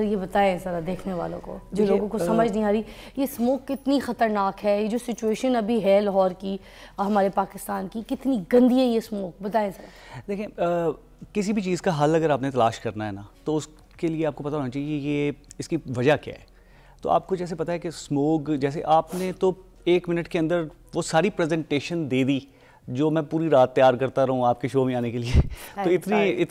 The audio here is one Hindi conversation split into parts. ये बताएं जरा देखने वालों को, जो लोगों को समझ नहीं आ रही ये स्मोक कितनी ख़तरनाक है, ये जो सिचुएशन अभी है लाहौर की, हमारे पाकिस्तान की, कितनी गंदी है ये स्मोक, बताएं जरा। देखें किसी भी चीज़ का हल अगर आपने तलाश करना है ना, तो उसके लिए आपको पता होना चाहिए ये इसकी वजह क्या है। तो आपको जैसे पता है कि स्मोक, जैसे आपने तो एक मिनट के अंदर वो सारी प्रेजेंटेशन दे दी जो मैं पूरी रात तैयार करता रहूँ आपके शो में आने के लिए। तो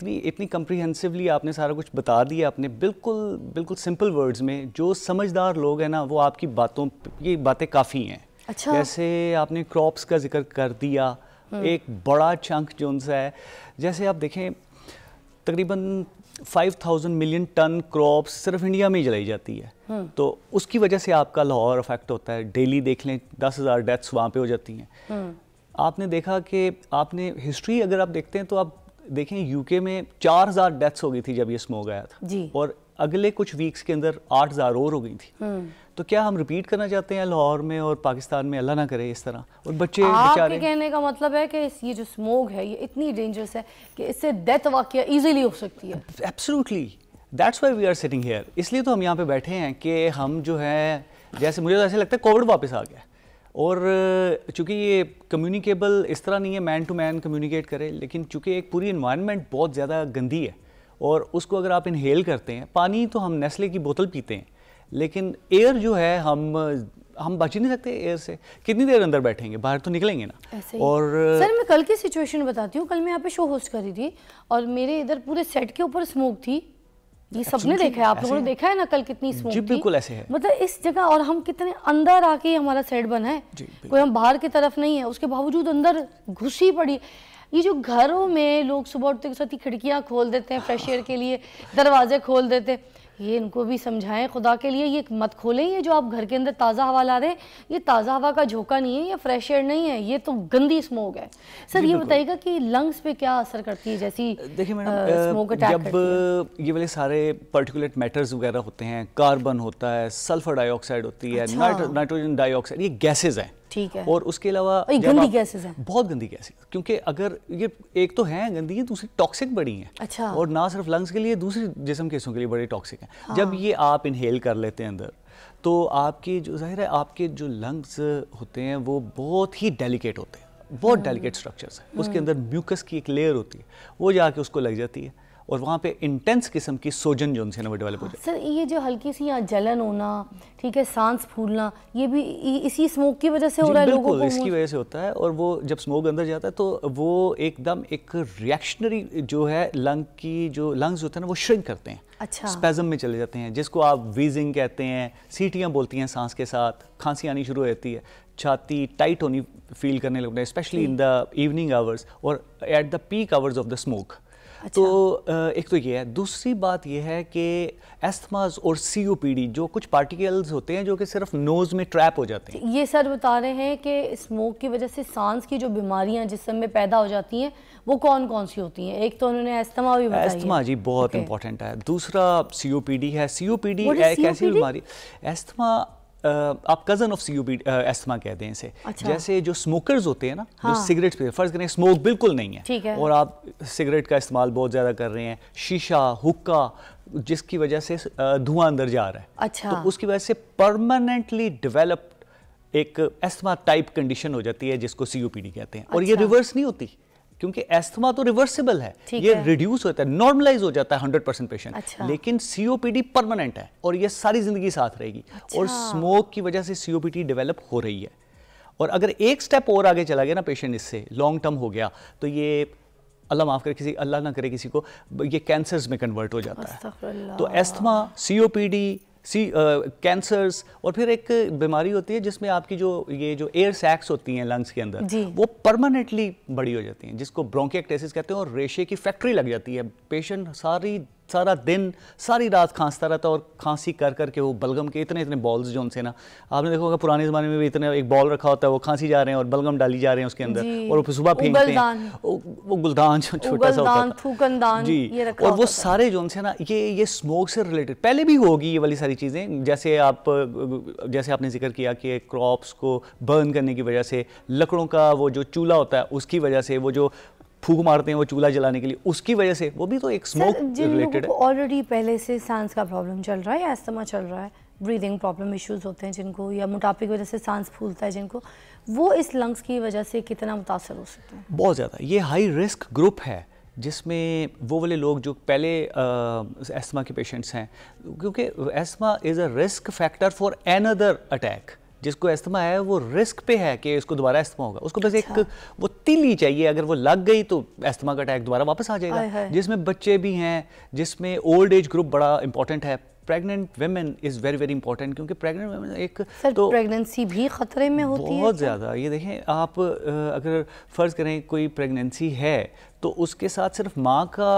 इतनी कम्प्रीहेंसिवली आपने सारा कुछ बता दिया, आपने बिल्कुल सिंपल वर्ड्स में। जो समझदार लोग हैं ना वो आपकी बातों, ये बातें काफ़ी हैं। अच्छा। जैसे आपने क्रॉप्स का जिक्र कर दिया, एक बड़ा चंक जो सा है, जैसे आप देखें तकरीबन 5,000 मिलियन टन क्रॉप्स सिर्फ इंडिया में ही जलाई जाती है, तो उसकी वजह से आपका लाहौर अफेक्ट होता है। डेली देख लें 10,000 डेथ्स वहाँ पे हो जाती हैं। आपने देखा कि आपने हिस्ट्री अगर आप देखते हैं तो आप देखें यूके में 4,000 डेथ्स हो गई थी जब ये स्मोक आया था, और अगले कुछ वीक्स के अंदर 8,000 और हो गई थी। तो क्या हम रिपीट करना चाहते हैं लाहौर में और पाकिस्तान में? अल्लाह ना करे इस तरह। और बच्चे बेचारे, कहने का मतलब है कि ये जो स्मोक है ये इतनी डेंजरस है कि इससे डेथ वाकया इजीली हो सकती है। Absolutely, that's why we are sitting here. इसलिए तो हम यहाँ पे बैठे हैं कि हम जो है, जैसे मुझे तो ऐसे लगता है कोविड वापस आ गया, और चूँकि ये कम्युनिकेबल इस तरह नहीं है मैन टू मैन कम्युनिकेट करें, लेकिन चूँकि एक पूरी इन्वायरमेंट बहुत ज़्यादा गंदी है और उसको अगर आप इनहेल करते हैं, पानी तो हम नेस्ले की बोतल पीते हैं लेकिन एयर जो है हम बच नहीं सकते एयर से। कितनी देर अंदर बैठेंगे, बाहर तो निकलेंगे ना। और सर मैं कल की सिचुएशन बताती हूँ, कल मैं यहाँ पे शो होस्ट कर रही थी और मेरे इधर पूरे सेट के ऊपर स्मोक थी। ये सबने देखा है, आप लोगों ने देखा है ना कल कितनी स्मोक थी। बिल्कुल ऐसे है, मतलब इस जगह, और हम कितने अंदर आके हमारा सेट बना है, कोई हम बाहर की तरफ नहीं है, उसके बावजूद अंदर घुसी पड़ी। ये जो घरों में लोग सुबह उठते के साथ ही खिड़कियाँ खोल देते हैं फ्रेश एयर के लिए, दरवाजे खोल देते हैं, ये इनको भी समझाएं खुदा के लिए ये मत खोलें। ये जो आप घर के अंदर ताज़ा हवा ला रहे हैं ये ताज़ा हवा का झोंका नहीं है, ये फ्रेश एयर नहीं है, ये तो गंदी स्मोक है। सर ये बताइएगा कि लंग्स पे क्या असर करती है जैसी? देखिए मैडम, स्मोक अटैक जब ये वाले सारे पार्टिकुलेट मैटर्स वगैरह होते हैं, कार्बन होता है, सल्फर डाइऑक्साइड होती है, नाइट्रोजन डाइऑक्साइड, ये गैसेज हैं। ठीक है। और उसके अलावा गंदी गैसेस हैं, बहुत गंदी गैसेस, क्योंकि अगर ये एक तो हैं गंदी है, दूसरी टॉक्सिक बड़ी हैं। अच्छा। और ना सिर्फ लंग्स के लिए, दूसरे जिसम के हिस्सों के लिए बड़े टॉक्सिक हैं। हाँ। जब ये आप इनहेल कर लेते हैं अंदर, तो आपकी जो जाहिर है आपके जो लंग्स होते हैं वो बहुत ही डेलिकेट होते हैं, बहुत डेलिकेट स्ट्रक्चर्स हैं। उसके अंदर म्यूकस की एक लेयर होती है, वो जाके उसको लग जाती है और वहाँ पे इंटेंस किस्म की सोजन जोन से ना डेवलप हो जाए। सर ये जो हल्की सी यहाँ जलन होना, ठीक है, सांस फूलना, ये भी इसी स्मोक की वजह से हो रहा है लोगों को? इसकी वजह से होता है। और वो जब स्मोक अंदर जाता है तो वो एकदम एक रिएक्शनरी जो है लंग की, जो लंग्स होते हैं ना वो श्रिंक करते हैं। अच्छा। स्पेजम में चले जाते हैं, जिसको आप वीजिंग कहते हैं, सीटियाँ बोलती हैं सांस के साथ, खांसी आनी शुरू हो जाती है, छाती टाइट होनी फील करने लगते हैं, specially in the evening hours और at the peak hours of the smoke. अच्छा। तो एक तो ये है, दूसरी बात ये है कि एस्थमास और COPD जो कुछ पार्टिकल्स होते हैं जो कि सिर्फ नोज़ में ट्रैप हो जाते हैं। ये सर बता रहे हैं कि स्मोक की वजह से सांस की जो बीमारियां जिस्म में पैदा हो जाती हैं वो कौन कौन सी होती हैं? एक तो उन्होंने एस्थमा भी बताया। एस्थमा जी बहुत इंपॉर्टेंट है। दूसरा COPD है। COPD एक ऐसी बीमारी, एस्थमा आप कज़न ऑफ COPD एस्थमा कहते हैं इसे। अच्छा। जैसे जो स्मोकर्स होते हैं ना, हाँ, जो सिगरेट पे फर्ज करें स्मोक बिल्कुल नहीं है, ठीक है, और आप सिगरेट का इस्तेमाल बहुत ज़्यादा कर रहे हैं, शीशा, हुक्का, जिसकी वजह से धुआं अंदर जा रहा है। अच्छा। तो उसकी वजह से परमानेंटली डेवलप्ड एक एस्थमा टाइप कंडीशन हो जाती है जिसको COPD कहते हैं। और ये रिवर्स नहीं होती क्योंकि एस्थमा तो रिवर्सिबल है, ये रिड्यूस होता है, नॉर्मलाइज हो जाता है 100% पेशेंट। अच्छा। लेकिन COPD परमानेंट है और ये सारी जिंदगी साथ रहेगी। अच्छा। और स्मोक की वजह से COPD डेवलप हो रही है, और अगर एक स्टेप और आगे चला गया ना पेशेंट, इससे लॉन्ग टर्म हो गया, तो ये अल्लाह माफ़ करे, किसी अल्लाह ना करे किसी को, ये कैंसर्स में कन्वर्ट हो जाता है। तो एस्थमा, COPD, कैंसर्स, और फिर एक बीमारी होती है जिसमें आपकी जो ये जो एयर सैक्स होती हैं लंग्स के अंदर वो परमानेंटली बड़ी हो जाती हैं, जिसको ब्रोंकिएक्टेसिस कहते हैं, और रेशे की फैक्ट्री लग जाती है। पेशेंट सारा दिन सारी रात खांसता रहता है, और खांसी कर करके वो बलगम के इतने इतने बॉल्स जो उनसे ना, आपने देखा होगा पुराने ज़माने में भी इतने एक बॉल रखा होता है, वो खांसी जा रहे हैं और बलगम डाली जा रहे हैं उसके अंदर, और फिर सुबह फेंकते हैं वो गुलदान छोटा सा होता है जी, और वो सारे जो उनसे ना ये स्मोक से रिलेटेड पहले भी होगी ये वाली सारी चीज़ें। जैसे आपने जिक्र किया कि क्रॉप्स को बर्न करने की वजह से, लकड़ों का वो जो चूल्हा होता है उसकी वजह से, वो जो फूंक मारते हैं वो चूल्हा जलाने के लिए, उसकी वजह से वो भी तो एक स्मोक रिलेटेड है। ऑलरेडी पहले से सांस का प्रॉब्लम चल रहा है, अस्थमा चल रहा है, ब्रीदिंग प्रॉब्लम इश्यूज होते हैं जिनको, या मोटापे की वजह से सांस फूलता है जिनको, वो इस लंग्स की वजह से कितना मुतासर हो सकते हैं? बहुत ज़्यादा। ये हाई रिस्क ग्रुप है जिसमें वो वाले लोग जो पहले एस्थमा के पेशेंट्स हैं, क्योंकि asthma is a risk factor for another attack. जिसको एस्थमा है वो रिस्क पे है कि इसको दोबारा एस्थमा होगा, उसको बस एक वो तीली चाहिए, अगर वो लग गई तो एस्थमा का अटैक दोबारा वापस आ जाएगा। जिसमें बच्चे भी हैं, जिसमें ओल्ड एज ग्रुप बड़ा इंपॉर्टेंट है, pregnant women is very very important, क्योंकि प्रेग्नेंट वेमेन एक तो प्रेगनेंसी भी खतरे में होती है बहुत ज़्यादा। ये देखें आप, अगर फ़र्ज़ करें कोई प्रेगनेंसी है तो उसके साथ सिर्फ माँ का,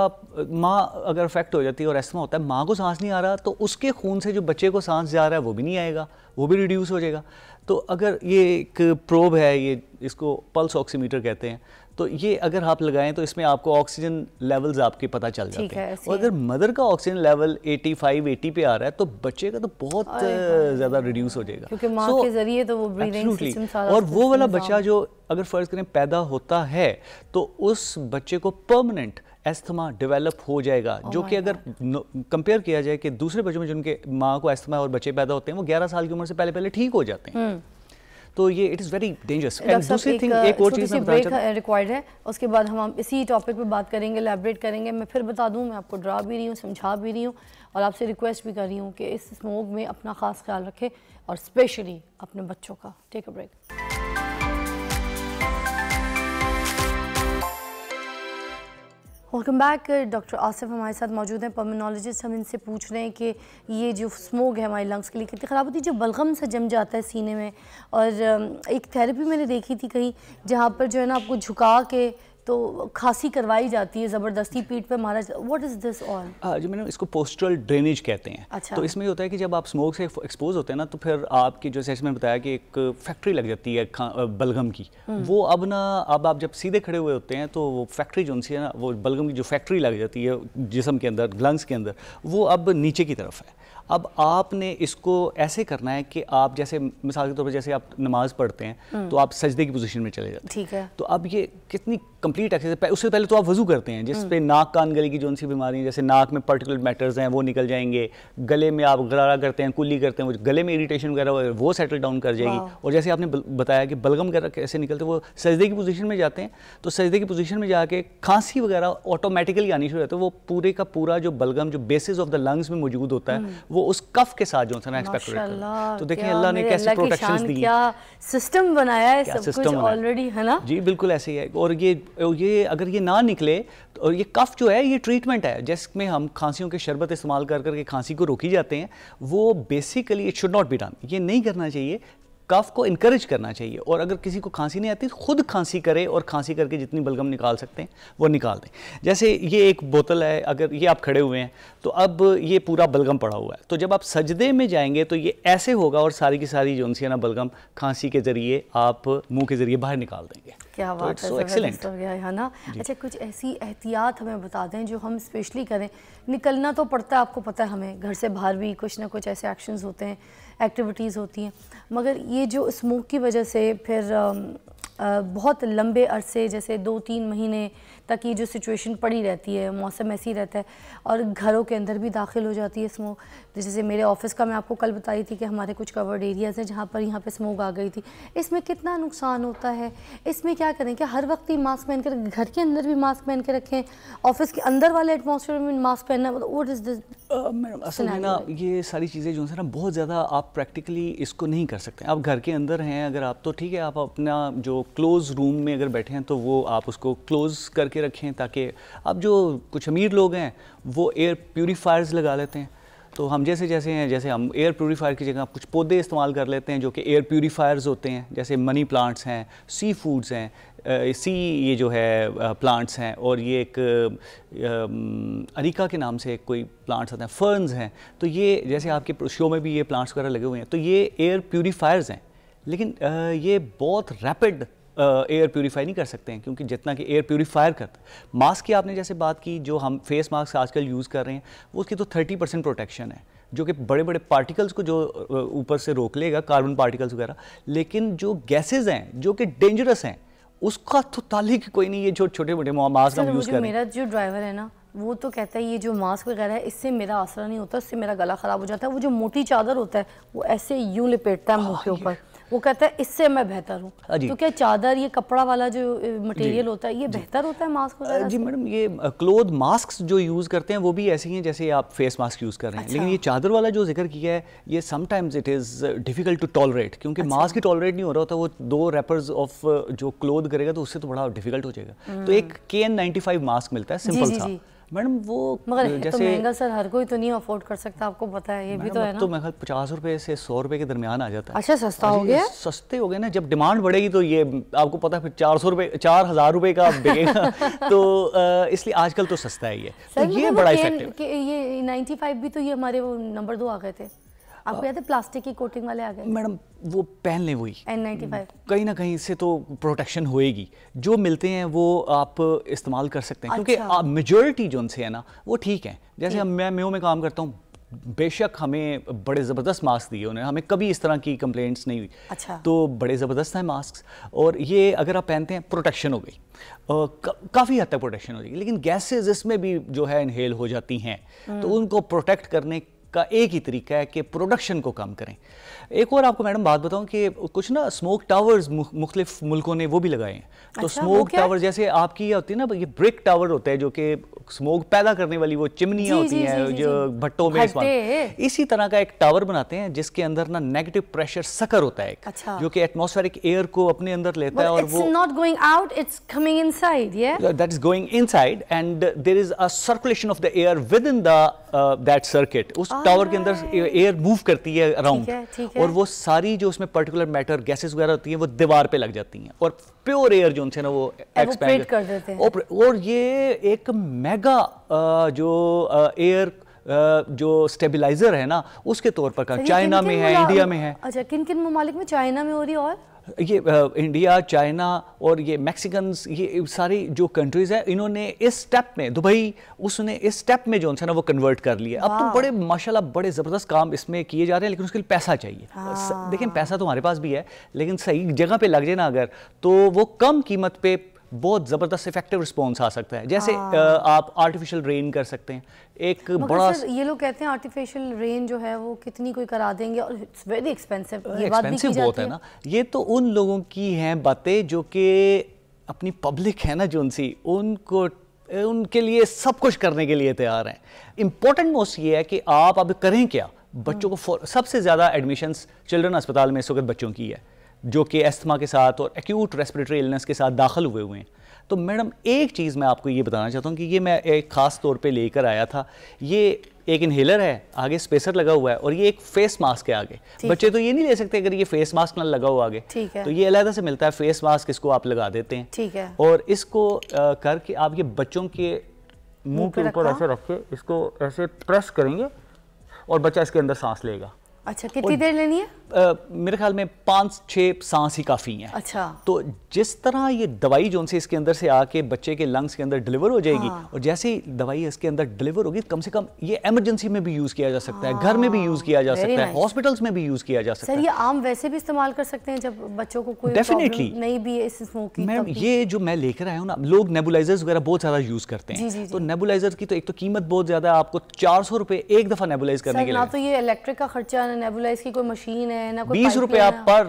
माँ अगर अफेक्ट हो जाती है और एस्थमा होता है, माँ को सांस नहीं आ रहा तो उसके खून से जो बच्चे को सांस जा रहा है वो भी नहीं आएगा, वो भी रिड्यूस हो जाएगा। तो अगर ये एक प्रोब है, ये इसको पल्स ऑक्सीमीटर कहते हैं, तो ये अगर आप लगाएं तो इसमें आपको ऑक्सीजन लेवल्स आपके पता चल जाते हैं। और अगर मदर का ऑक्सीजन लेवल 85-80 पे आ रहा है तो बच्चे का तो बहुत ज़्यादा रिड्यूस हो जाएगा, क्योंकि माँ के जरिए तो वो ब्रीदिंग सिस्टम सारा। और वो वाला बच्चा जो अगर फ़र्ज़ करें पैदा होता है तो उस बच्चे को परमानेंट एस्थमा डेवलप हो जाएगा, जो कि अगर कंपेयर किया जाए कि दूसरे बच्चों में जिनके माँ को एस्थमा और बच्चे पैदा होते हैं वो 11 साल की उम्र से पहले पहले ठीक हो जाते हैं। तो ये it is very dangerous. And दूसरी थिंग, एक और चीज़ ब्रेक रिक्वायर्ड है, उसके बाद हम इसी टॉपिक पे बात करेंगे, एलैबोरेट करेंगे। मैं फिर बता दूं, मैं आपको डरा भी रही हूँ, समझा भी रही हूँ और आपसे रिक्वेस्ट भी कर रही हूँ कि इस स्मोक में अपना खास ख्याल रखें और स्पेशली अपने बच्चों का। Take a break. Welcome back. Doctor Asif हमारे साथ मौजूद हैं, पल्मोनोलॉजिस्ट। हम इनसे पूछ रहे हैं कि ये जो स्मोक है हमारे लंग्स के लिए कितनी ख़राब होती है, जो बलगम सा जम जाता है सीने में। और एक थेरेपी मैंने देखी थी कहीं, जहाँ पर जो है ना आपको झुका के तो खांसी करवाई जाती है ज़बरदस्ती पीठ पे मारा। What is this all? जी मैंने इसको पोस्टरल ड्रेनेज कहते हैं। अच्छा। तो इसमें होता है कि जब आप स्मोक से एक्सपोज होते हैं ना तो फिर आपकी जो जैसे मैंने बताया कि एक फैक्ट्री लग जाती है बलगम की, वो अब ना अब आप जब सीधे खड़े हुए होते हैं तो वो फैक्ट्री जो है ना, वो बलगम की जो फैक्ट्री लग जाती है जिसम के अंदर, लंग्स के अंदर, वो अब नीचे की तरफ है। अब आपने इसको ऐसे करना है कि आप जैसे मिसाल के तौर पर जैसे आप नमाज़ पढ़ते हैं तो आप सजदे की पोजीशन में चले जाते हैं। ठीक है। तो अब ये कितनी कंप्लीट एक्सरसाइज। उससे पहले तो आप वजू करते हैं जिस पे नाक कान गले की जो सी बीमारी, जैसे नाक में पर्टिकुलर मैटर्स हैं वो निकल जाएंगे, गले में आप गरारा करते हैं, कुल्ली करते हैं, गले में इरीटेशन वगैरह वो सेटल डाउन कर जाएगी। और जैसे आपने बताया कि बलगम वगैरह कैसे निकलते, वो सजदे की पोजीशन में जाते हैं तो सजदे की पोजीशन में जाके खांसी वगैरह ऑटोमेटिकली आनी शुरू होती है। वो पूरे का पूरा जो बलगम जो बेसिस ऑफ द लंग्स में मौजूद होता है वो उस कफ के साथ जो है ना एक्सपेक्टेड है। तो देखिए अल्लाह ने कैसे प्रोटेक्शंस दी, क्या सिस्टम बनाया है, सब कुछ ऑलरेडी है ना। जी बिल्कुल ऐसे ही है। और ये अगर ये ना निकले तो, और ये कफ जो है ये ट्रीटमेंट है जिसमें हम खांसियों के शरबत इस्तेमाल कर करके खांसी को रोकी जाते हैं। वो basically it should not be done, ये नहीं करना चाहिए। कफ को इनकरेज करना चाहिए और अगर किसी को खांसी नहीं आती खुद खांसी करे और खांसी करके जितनी बलगम निकाल सकते हैं वो निकाल दें। जैसे ये एक बोतल है, अगर ये आप खड़े हुए हैं तो अब ये पूरा बलगम पड़ा हुआ है, तो जब आप सजदे में जाएंगे तो ये ऐसे होगा और सारी की सारी जो है ना बलगम खांसी के जरिए आप मुँह के जरिए बाहर निकाल देंगे। क्या बात है, सो एक्सीलेंट है ना। अच्छा, कुछ ऐसी एहतियात हमें बता दें जो हम स्पेशली करें। निकलना तो पड़ता है, आपको पता है, हमें घर से बाहर भी कुछ ना कुछ ऐसे एक्शंस होते हैं, एक्टिविटीज़ होती हैं, मगर ये जो स्मोक की वजह से फिर बहुत लंबे अरसे जैसे 2-3 महीने तक ये जो सिचुएशन पड़ी रहती है, मौसम ऐसी रहता है और घरों के अंदर भी दाखिल हो जाती है स्मोक। जैसे मेरे ऑफिस का मैं आपको कल बताई थी कि हमारे कुछ कवर्ड एरियाज़ हैं जहाँ पर यहाँ पे स्मोक आ गई थी। इसमें कितना नुकसान होता है, इसमें क्या करें? क्या हर वक्त ही मास्क पहन कर, घर के अंदर भी मास्क पहन के रखें, ऑफिस के अंदर वाले एटमॉस्फेयर में मास्क पहनना? What is this? मैडम असल में ना ये सारी चीज़ें जो है ना बहुत ज़्यादा आप प्रैक्टिकली इसको नहीं कर सकते। आप घर के अंदर हैं अगर आप, तो ठीक है, आप अपना जो क्लोज़ रूम में अगर बैठे हैं तो वो आप उसको क्लोज़ करके रखें, ताकि अब जो कुछ अमीर लोग हैं वो एयर प्यूरीफायर्स लगा लेते हैं। तो हम जैसे जैसे हैं, जैसे हम एयर प्यूरीफायर की जगह कुछ पौधे इस्तेमाल कर लेते हैं जो कि एयर प्यूरीफायर्स होते हैं, जैसे मनी प्लांट्स हैं, सी फूड्स हैं, सी ये जो है प्लांट्स हैं, और ये एक अरिका के नाम से कोई प्लांट्स आते हैं, फर्न्स हैं। तो ये जैसे आपके शो में भी ये प्लांट्स वगैरह लगे हुए हैं, तो ये एयर प्यूरीफायर्स हैं। लेकिन ये बहुत रैपिड एयर प्यूरीफाई नहीं कर सकते हैं, क्योंकि जितना कि एयर प्यूरीफायर करता है। मास्क की आपने जैसे बात की, जो हम फेस मास्क आजकल यूज़ कर रहे हैं वो उसकी तो 30% प्रोटेक्शन है, जो कि बड़े बड़े पार्टिकल्स को जो ऊपर से रोक लेगा, कार्बन पार्टिकल्स वगैरह। लेकिन जो गैसेज हैं जो कि डेंजरस हैं उसका तो ताल्लुक कोई नहीं, ये जो छोटे मोटे मास्क हम यूज़ कर रहे हैं। मेरा जो ड्राइवर है ना वो तो कहता है ये जो मास्क वगैरह है इससे मेरा असर नहीं होता, इससे मेरा गला ख़राब हो जाता है। वो जो मोटी चादर होता है वो ऐसे यूँ लपेटता है मुँह के ऊपर, वो कहता है इससे मैं बेहतर हूँ। तो क्या चादर ये कपड़ा वाला जो मटेरियल होता है ये बेहतर होता है मास्क वगैरह? जी मैडम, ये क्लोथ मास्क जो यूज़ करते हैं वो भी ऐसे ही हैं जैसे आप फेस मास्क यूज़ कर रहे हैं। लेकिन ये चादर वाला जो जिक्र किया है ये sometimes it is difficult to tolerate, क्योंकि मास्क ही टॉलरेट नहीं हो रहा होता। वो दो रैपर्स ऑफ जो क्लोथ करेगा तो उससे तो बड़ा डिफिकल्ट हो जाएगा। तो एक KN95 मास्क मिलता है सिंपल सा मैडम, वो मगर जैसे तो महंगा सर हर कोई तो नहीं अफोर्ड कर सकता, आपको पता है ये भी तो है ना। तो मेरे 50 रुपए से 100 रुपए के दरमियान आ जाता है। अच्छा सस्ता हो गया, सस्ते हो गए ना। जब डिमांड बढ़ेगी तो ये आपको पता है फिर 4,000 रुपए का बिकेगा तो इसलिए आजकल तो सस्ता है ये। तो ये बड़ा इफेक्टिव ये 95 भी तो ये हमारे वो नंबर 2 आ गए थे, आपको याद है प्लास्टिक की कोटिंग वाले आ गए मैडम। वो पहन लें वही N95, कहीं ना कहीं से तो प्रोटेक्शन होएगी। जो मिलते हैं वो आप इस्तेमाल कर सकते हैं। अच्छा। क्योंकि मेजॉरिटी जो उनसे है ना वो ठीक है। जैसे हम मैं मेयो में काम करता हूँ, बेशक हमें बड़े ज़बरदस्त मास्क दिए उन्होंने, हमें कभी इस तरह की कंप्लेंट्स नहीं हुई। अच्छा। तो बड़े ज़बरदस्त हैं मास्क, और ये अगर आप पहनते हैं प्रोटेक्शन हो गई, काफ़ी हद तक प्रोटेक्शन हो जाएगी। लेकिन गैसेज इसमें भी जो है इनहेल हो जाती हैं, तो उनको प्रोटेक्ट करने का एक ही तरीका है कि प्रोडक्शन को कम करें। एक और आपको मैडम बात बताऊं कि कुछ ना स्मोक टावर्स मुख्तलिफ मुल्कों ने वो भी लगाए हैं। तो अच्छा, स्मोक टावर जैसे आपकी ये होती है ना, ये ब्रिक टावर होता है जो कि स्मोक पैदा करने वाली वो चिमनियाँ होती हैं जो भट्टों में इस्तेमाल, इसी तरह का एक टावर बनाते हैं जिसके अंदर ना नेगेटिव प्रेशर सकर होता है जो कि एटमॉस्फेरिक एयर को अपने अंदर लेता है और वो not going out, it's coming inside, या that is going inside and there is a circulation of the air within that circuit. उस टावर के अंदर एयर मूव करती है अराउंड, और वो सारी जो उसमें पर्टिकुलर मैटर गैसेस वगैरह होती हैं वो दीवार पे लग जाती हैं और प्योर एयर जो उनसे ना वो एक्सपैंड कर देते हैं। और ये एक मेगा जो एयर जो स्टेबलाइजर है ना उसके तौर पर का चाइना में है, इंडिया में है। अच्छा, किन किन मुमालिक में? चाइना में हो रही है, और ये इंडिया, चाइना और ये मैक्सिकन्स, ये सारी जो कंट्रीज हैं इन्होंने इस स्टेप में, दुबई उसने इस स्टेप में जो है ना वो कन्वर्ट कर लिया। अब तो बड़े माशाल्लाह बड़े ज़बरदस्त काम इसमें किए जा रहे हैं, लेकिन उसके लिए पैसा चाहिए। देखिए पैसा तो हमारे पास भी है, लेकिन सही जगह पे लग जाए ना अगर, तो वो कम कीमत पे बहुत ज़बरदस्त इफेक्टिव रिस्पॉन्स आ सकता है। जैसे आप आर्टिफिशियल रेन कर सकते हैं एक बड़ा। ये लोग कहते हैं आर्टिफिशियल रेन जो है वो कितनी कोई करा देंगे और इट्स वेरी एक्सपेंसिव, ये बात भी की जाती है ना। ये तो उन लोगों की हैं बातें जो कि अपनी पब्लिक है ना जो उनसी उनको उनके लिए सब कुछ करने के लिए तैयार हैं। इम्पोर्टेंट मोस्ट ये है कि आप अब करें क्या। बच्चों को सबसे ज़्यादा एडमिशंस चिल्ड्रन अस्पताल में इस वक्त बच्चों की है जो कि एस्थमा के साथ और एक्यूट रेस्पिरेटरी इलनेस के साथ दाखिल हुए हैं। तो मैडम एक चीज़ मैं आपको ये बताना चाहता हूँ कि ये मैं एक ख़ास तौर पे लेकर आया था। ये एक इन्हेलर है, आगे स्पेसर लगा हुआ है, और ये एक फेस मास्क है आगे। बच्चे तो ये नहीं ले सकते अगर ये फेस मास्क ना लगा हुआ आगे, तो ये अलग से मिलता है फेस मास्क, इसको आप लगा देते हैं। ठीक है। और इसको करके आप ये बच्चों के मुँह के ऊपर ऐसे रख के इसको ऐसे प्रेस करेंगे और बच्चा इसके अंदर सांस लेगा। अच्छा, कितनी देर लेनी है? मेरे ख्याल में 5-6 सांस ही काफ़ी हैं। अच्छा। तो जिस तरह ये दवाई जो उनसे इसके अंदर से आके बच्चे के लंग्स के अंदर डिलीवर हो जाएगी, और जैसे ही दवाई इसके अंदर डिलीवर होगी, कम से कम ये इमरजेंसी में भी यूज़ किया जा सकता है, घर में भी यूज़ किया जा सकता है, हॉस्पिटल्स में भी यूज़ किया जा सकता है। सर ये आम वैसे भी इस्तेमाल कर सकते हैं जब बच्चों को कोई डेफिनेटली नहीं भी है इस स्मोकिंग। मैम ये जो मैं लेकर आया हूँ ना, लोग नेबुलाइजर्स वगैरह बहुत ज़्यादा यूज़ करते हैं। तो नेबुलाइजर की तो एक तो कीमत बहुत ज़्यादा है, आपको 400 रुपये एक दफ़ा नेबुलाइज करने के लिए। तो ये इलेक्ट्रिक का खर्चा, नेबुलाइज की कोई मशीन है ना, 20 रुपया पर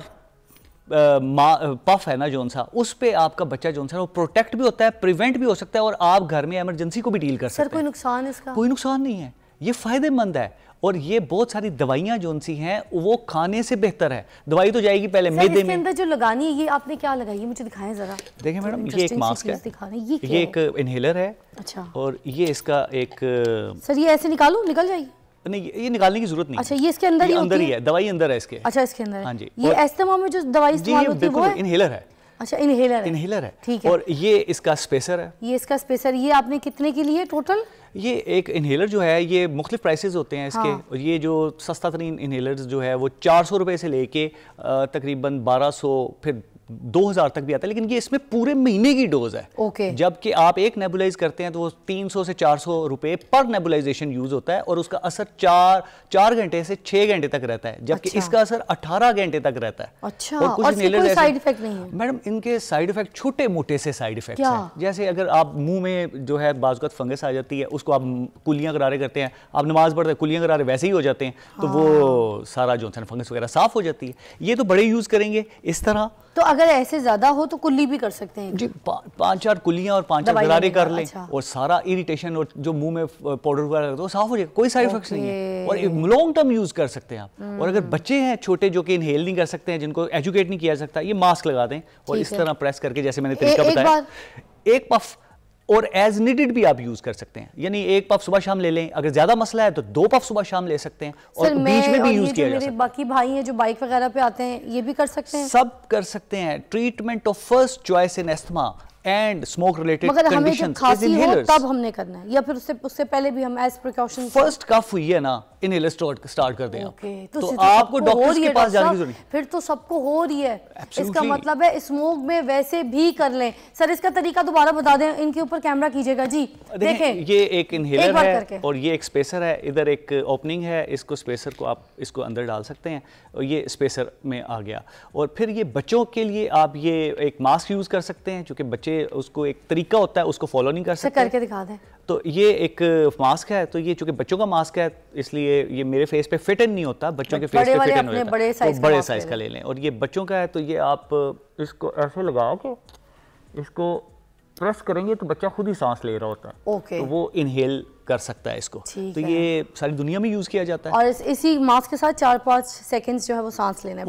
पफ है ना जोन सा, उस पे आपका बच्चा जोन सा वो प्रोटेक्ट भी होता है, प्रिवेंट भी हो सकता है, और आप घर में इमरजेंसी को भी डील कर सकते हैं। सर कोई नुकसान इसका? कोई नुकसान नहीं है, ये फायदेमंद है। और ये बहुत सारी दवाइयाँ जो उनसी हैं वो खाने से बेहतर है। दवाई तो जाएगी पहले मैदे में। अंदर जो लगानी है, ये आपने क्या लगाई है मुझे दिखाएं जरा। देखिए मैडम ये एक मास्क है, ये एक इनहेलर है। अच्छा। और ये इसका एक, सर ये ऐसे निकालो, निकल जाएगी? नहीं, ये निकालने की जरूरत नहीं। अच्छा, ये इसके अंदर ही होती है, दवाई अंदर है इसके। अच्छा, इसके अंदर है। हाँ जी। ये अस्थमा में जो दवाई इस्तेमाल होती है वो इनहेलर है। अच्छा, इनहेलर है। इनहेलर है, ठीक है। और ये इसका स्पेसर है, ये इसका स्पेसर। ये आपने कितने के लिए टोटल? ये एक इनहेलर जो है ये मुख्तलिफ प्राइसेस होते हैं इसके। और ये जो सस्ता तरीन इनहेलर जो है वो 400 रुपये से लेके तकरीबन 1200, फिर 2000 तक भी आता है, लेकिन ये इसमें पूरे महीने की डोज है। जबकि आप एक नेबुलाइज करते हैं तो वो 300 से 400 रुपए पर नेबुलाइजेशन यूज होता है और उसका असर 4 घंटे से 6 घंटे तक रहता है, जबकि इसका असर 18 घंटे तक रहता है। अच्छा, और कुछ नेलर्स साइड इफेक्ट नहीं है मैडम, इनके साइड इफेक्ट छोटे मोटे से साइड इफेक्ट हैं, जैसे अगर आप मुंह में जो है बाजूकत फंगस आ जाती है, उसको आप कुलियां गरारे करते हैं, आप नमाज पढ़ते हैं कुलियां गरारे वैसे ही हो जाते हैं, तो वो सारा जो है फंगस वगैरह साफ हो जाती है। ये तो बड़े यूज करेंगे इस तरह। तो अगर ऐसे ज्यादा हो तो कुल्ली भी कर सकते हैं जी, 5-4 कुलियां और 5-4 गरारे कर लें। अच्छा। और सारा इरिटेशन और जो मुंह में पाउडर वगैरह लगता है वो साफ हो जाएगा, कोई साइड इफेक्ट्स नहीं है और लॉन्ग टर्म यूज कर सकते हैं आप। और अगर बच्चे हैं छोटे जो कि इनहेल नहीं कर सकते हैं, जिनको एजुकेट नहीं किया सकता, ये मास्क लगा दें और इस तरह प्रेस करके जैसे मैंने तरीका बताया, एक पफ और एज नीडेड भी आप यूज कर सकते हैं, यानी एक पफ सुबह शाम ले लें, अगर ज्यादा मसला है तो 2 पफ सुबह शाम ले सकते हैं और बीच में भी यूज किया जा सकता है। बाकी भाई हैं जो बाइक वगैरह पे आते हैं ये भी कर सकते हैं, सब कर सकते हैं। Treatment of first choice in asthma and smoke related conditions is inhalers, तब हमने करना है या फिर उससे पहले भी हम एज प्रिकॉशन फर्स्ट कफ हुई है ना इनहेलर स्टार्ट कर दें। तो आपको डॉक्टर के पास जाने की जरूरत नहीं, फिर तो सबको हो रही है। इसका मतलब है स्मोक में वैसे भी कर लें। सर इसका तरीका दोबारा बता दें, इनके ऊपर कैमरा कीजिएगा जी, देखें ये एक इनहेलर है और ये एक स्पेसर है, इधर एक ओपनिंग है, इसको स्पेसर को आप इसको अंदर डाल सकते हैं और ये स्पेसर में आ गया। और फिर ये बच्चों के लिए आप ये एक मास्क यूज कर सकते हैं, चूंकि बच्चे उसको एक तरीका होता है उसको फॉलो नहीं कर सकते, करके दिखा दें। तो ये एक मास्क है, तो ये चूंकि बच्चों का मास्क है इसलिए ये मेरे फेस पे फिट इन नहीं होता, बच्चों के फेस पे फिट इन हो जाता, बड़े साइज का ले लें। और ये बच्चों का है तो ये आप इसको ऐसे लगाओ कि इसको प्रेस करेंगे तो बच्चा खुद ही सांस ले रहा होता है, तो वो इनहेल कर सकता है इसको। तो ये सारी दुनिया में यूज किया जाता है और इसी मास्क के साथ 4-5 सेकंड्स जो है वो सांस लेना है।